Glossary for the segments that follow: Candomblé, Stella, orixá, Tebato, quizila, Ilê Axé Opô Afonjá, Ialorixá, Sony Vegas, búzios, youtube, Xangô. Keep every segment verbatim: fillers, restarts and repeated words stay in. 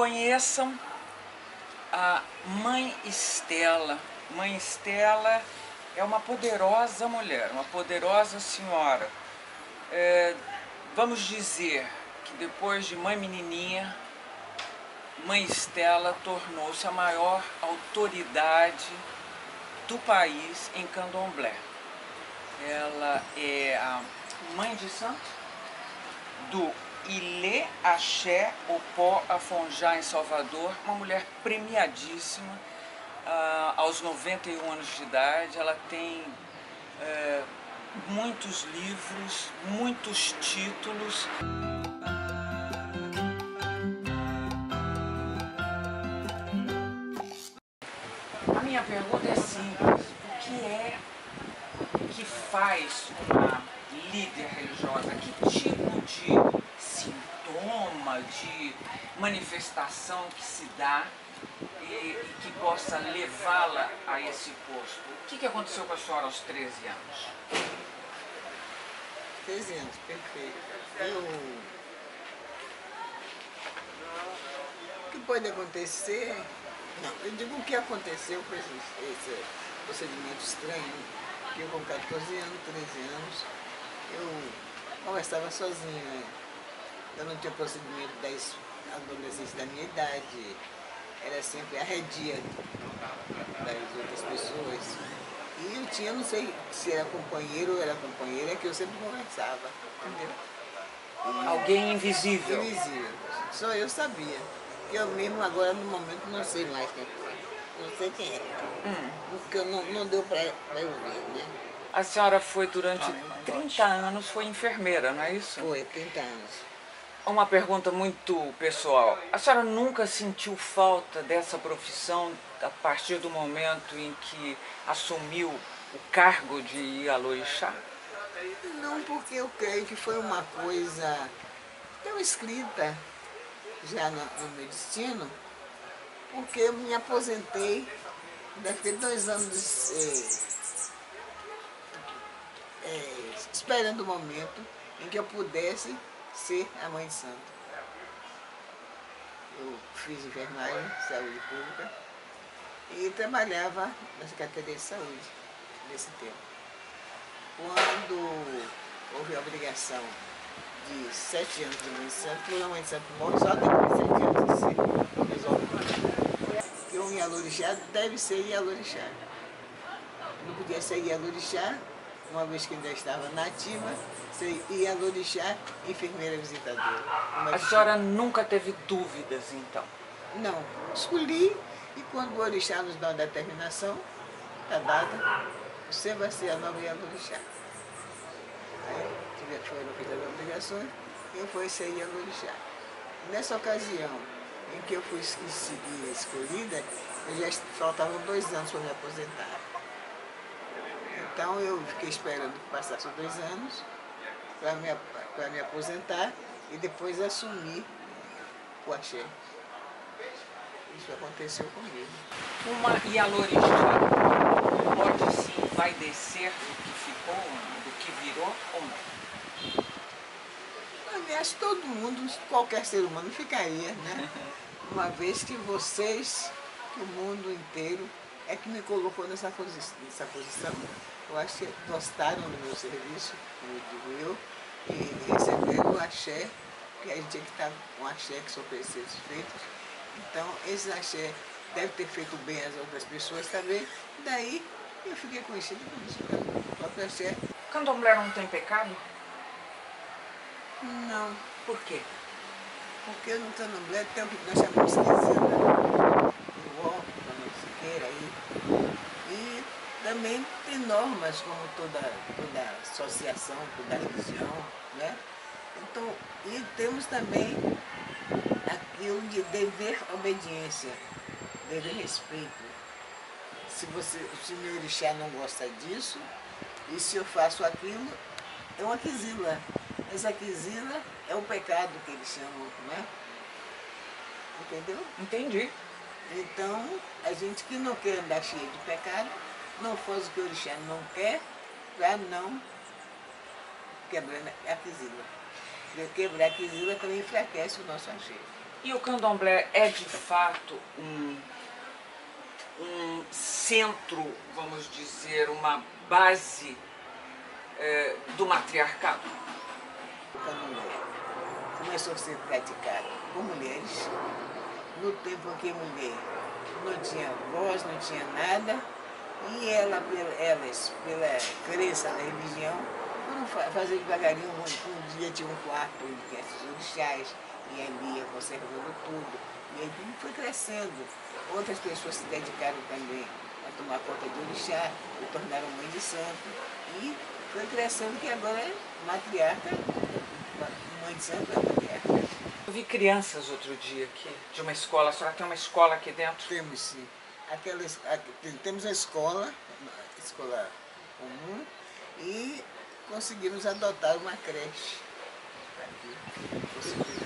Conheçam a Mãe Stella. Mãe Stella é uma poderosa mulher, uma poderosa senhora. É, vamos dizer que depois de Mãe Menininha, Mãe Stella tornou-se a maior autoridade do país em Candomblé. Ela é a mãe de santo do Ilê Axé Opô Afonjá, em Salvador, uma mulher premiadíssima. Ah, aos noventa e um anos de idade, ela tem eh, muitos livros, muitos títulos. A minha pergunta é simples: o que é que faz uma líder religiosa? Que tipo de sintoma, de manifestação que se dá e, e que possa levá-la a esse posto? O que, que aconteceu com a senhora aos treze anos? treze anos, perfeito. Eu... O que pode acontecer? Não, eu digo o que aconteceu com esse, esse procedimento estranho, que eu com quatorze anos, treze anos, eu conversava sozinha, né? Eu não tinha procedimento das adolescentes da minha idade, era sempre arredia das outras pessoas. E eu tinha, não sei se era companheiro ou era companheira, que eu sempre conversava, entendeu? E alguém invisível. Invisível. Só eu sabia. Eu mesmo agora, no momento, não sei mais quem foi. Não sei quem era. Hum. Porque não, não deu para eu ver, né? A senhora foi durante trinta anos, foi enfermeira, não é isso? Foi, trinta anos. Uma pergunta muito pessoal. A senhora nunca sentiu falta dessa profissão a partir do momento em que assumiu o cargo de Ialorixá? Não, porque eu creio que foi uma coisa tão escrita já no, no meu destino, porque eu me aposentei daqui a dois anos eh, eh, esperando o momento em que eu pudesse ser a mãe de santo. Eu fiz enfermagem, saúde pública, e trabalhava na Secretaria de Saúde nesse tempo. Quando houve a obrigação de sete anos de mãe de santo, porque a mãe de santo morre só depois de sete anos de ser resolvido. Porque um Ialorixá deve ser Ialorixá. Não podia ser Ialorixá, uma vez que ainda estava nativa, e a Ialorixá, enfermeira visitadora. A senhora nunca teve dúvidas, então? Não. Escolhi, e quando o orixá nos dá uma determinação, a data, você vai ser a nova Ialorixá. Aí tiveram que fazer obrigações, eu fui ser Ialorixá. Nessa ocasião em que eu fui escolhida, já faltavam dois anos para me aposentar. Então eu fiquei esperando que passassem dois anos para me, para me aposentar e depois assumir o axé. Isso aconteceu comigo. Uma Ialorixá pode se envaidecer do que ficou, do que virou ou não? Aliás, todo mundo, qualquer ser humano ficaria, né? Uma vez que vocês, que o mundo inteiro, é que me colocou nessa, posi nessa posição. Eu acho que gostaram do meu serviço, como digo eu, e receberam o axé, porque a gente tinha que estar com axé que são preceitos feitos. Então, esse axé deve ter feito bem às outras pessoas também. Daí, eu fiquei conhecida por isso, pelo próprio axé. Candomblé não tem pecado? Não. Por quê? Porque no candomblé tem o que nós chamamos de quizila, o ó, queira aí. E também tem normas, como toda, toda associação, toda religião, né? Então, e temos também aquilo de dever obediência, dever respeito. Se você, se meu orixá não gosta disso, e se eu faço aquilo, é uma quizila. Essa quizila é o pecado que eles chamam, né? Entendeu? Entendi. Então, a gente que não quer andar cheio de pecado, não faz o que o orixá não quer, para não quebrar a quizila. Quebrar a quizila também enfraquece o nosso axé. E o candomblé é de fato um, um centro, vamos dizer, uma base é, do matriarcado? O candomblé começou a ser praticado por mulheres, no tempo em que a mulher não tinha voz, não tinha nada, e ela, elas, pela crença da religião, foram fazer devagarinho, um dia tinha um quarto de esses orixás, e ali ia conservando tudo, e aí foi crescendo. Outras pessoas se dedicaram também a tomar conta de orixá, e tornaram mãe de santo, e foi crescendo, que agora é matriarca, mãe de santo é matriarca. Eu vi crianças outro dia aqui, de uma escola. A senhora tem uma escola aqui dentro? Temos, sim. Aquelas, aqui, temos a escola, a escola comum, e conseguimos adotar uma creche aqui, pessoas.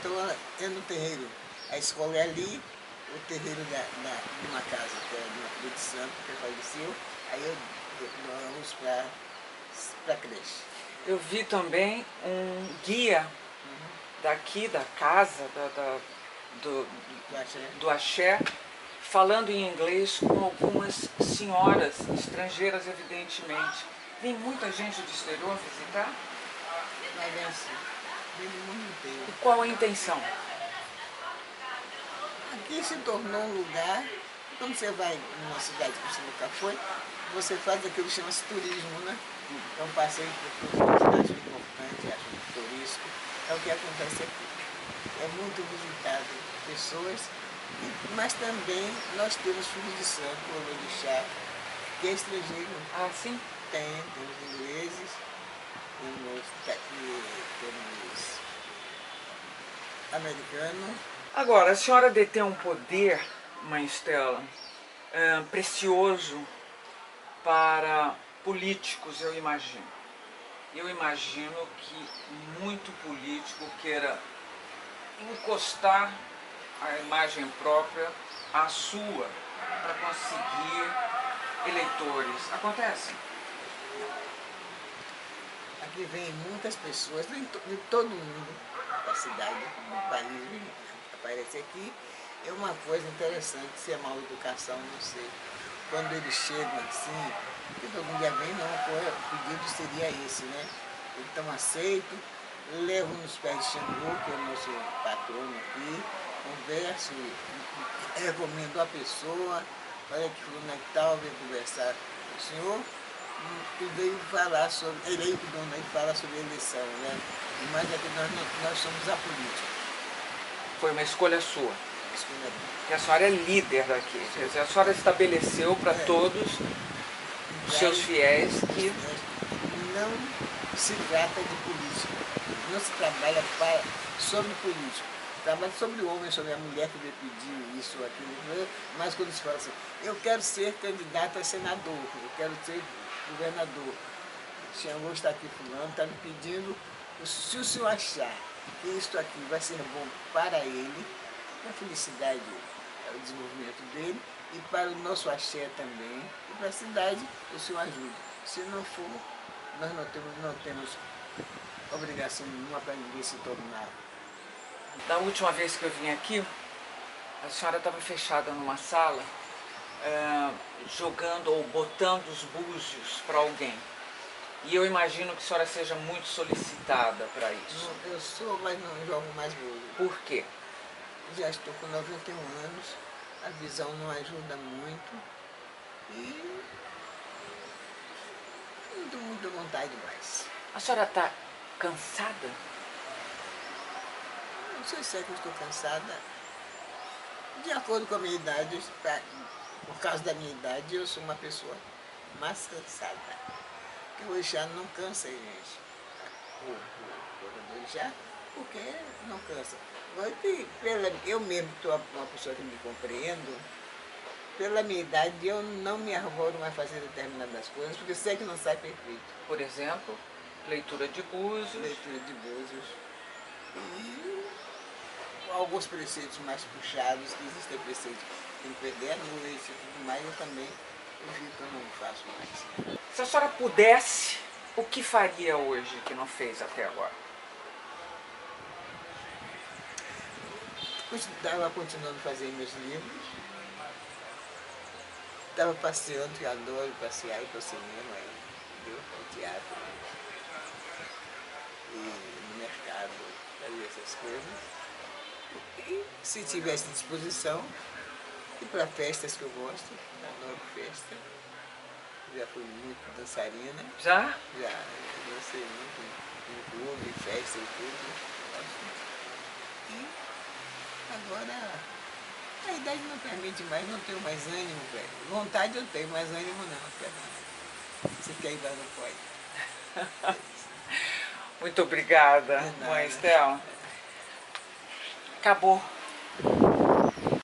Então, é no terreiro. A escola é ali, o terreiro da, da, de uma casa, que é do Espírito Santo, que faleceu, aí eu, nós vamos para a creche. Eu vi também um guia daqui da casa, da, da, do, do, axé. do axé, falando em inglês com algumas senhoras estrangeiras, evidentemente. Vem muita gente do exterior visitar? Vai ver assim, vem do mundo inteiro. E qual a intenção? Aqui se tornou um lugar, quando você vai numa cidade que você nunca foi, você faz aquilo que chama-se turismo, né? Então passei por todas as cidades importantes, acho turístico. É o que acontece aqui. É muito visitado pessoas, mas também nós temos filhos de santo, o orixá, que é estrangeiro. Ah, sim? Tem, temos ingleses, temos, temos americanos. Agora, a senhora detém um poder, mãe Stella, é, precioso para políticos, eu imagino. Eu imagino que muito político queira encostar a imagem própria à sua para conseguir eleitores. Acontece? Aqui vem muitas pessoas, de todo mundo, da cidade, do país, aparece aqui. É uma coisa interessante, se é mal educação, não sei. Quando eles chegam assim, porque algum dia vem, não, o pedido seria esse, né? Então aceito, levo nos pés de Xangô, que é o nosso patrono aqui, converso, recomendo a pessoa, olha que fulano e tal, vem conversar com o senhor, e veio falar sobre, ele aí que dono aí fala sobre a eleição, né? Mas é que nós, nós somos a política. Foi uma escolha sua. Que a senhora é líder daqui, quer dizer, a senhora estabeleceu para todos os seus fiéis que... Não se trata de política, não se trabalha para, sobre política, trabalha sobre o homem, sobre a mulher que me pediu isso ou aquilo, mas quando se fala assim, eu quero ser candidato a senador, eu quero ser governador, o senhor está aqui fulano, está me pedindo, se o senhor achar que isso aqui vai ser bom para ele, para a felicidade, para o desenvolvimento dele e para o nosso axé também, e para a cidade, o senhor ajude. Se não for, nós não temos, não temos obrigação nenhuma para ninguém se tornar. Da última vez que eu vim aqui, a senhora estava fechada numa sala, é, jogando ou botando os búzios para alguém. E eu imagino que a senhora seja muito solicitada para isso. Não, eu sou, mas não jogo mais búzios. Por quê? Já estou com noventa e um anos, a visão não ajuda muito e não dou muita vontade mais. A senhora está cansada? Não sei se é que eu estou cansada. De acordo com a minha idade, por causa da minha idade, eu sou uma pessoa mais cansada. Porque o orixá não cansa, gente. O orixá, porque não cansa. Eu mesmo estou uma pessoa que me compreendo, pela minha idade eu não me arroro mais a fazer determinadas coisas, porque sei que não sai perfeito. Por exemplo, leitura de búzios. Leitura de búzios. E alguns preceitos mais puxados, que existem preceitos que tem que perder a noite e tudo mais, eu também evito, eu não faço mais. Se a senhora pudesse, o que faria hoje que não fez até agora? Estava continuando a fazer meus livros. Estava passeando, que adoro passear para o cinema, para o teatro, e no mercado, fazer essas coisas. E se tivesse disposição, e para festas que eu gosto, adoro festa. Já fui muito dançarina. Já? Já. Eu dancei muito em clube, festa e tudo. E agora, a idade não permite mais, não tenho mais ânimo, velho. Vontade eu tenho, mas ânimo não, velho. Se quer ir lá, não pode. Muito obrigada, mãe Stella. Acabou.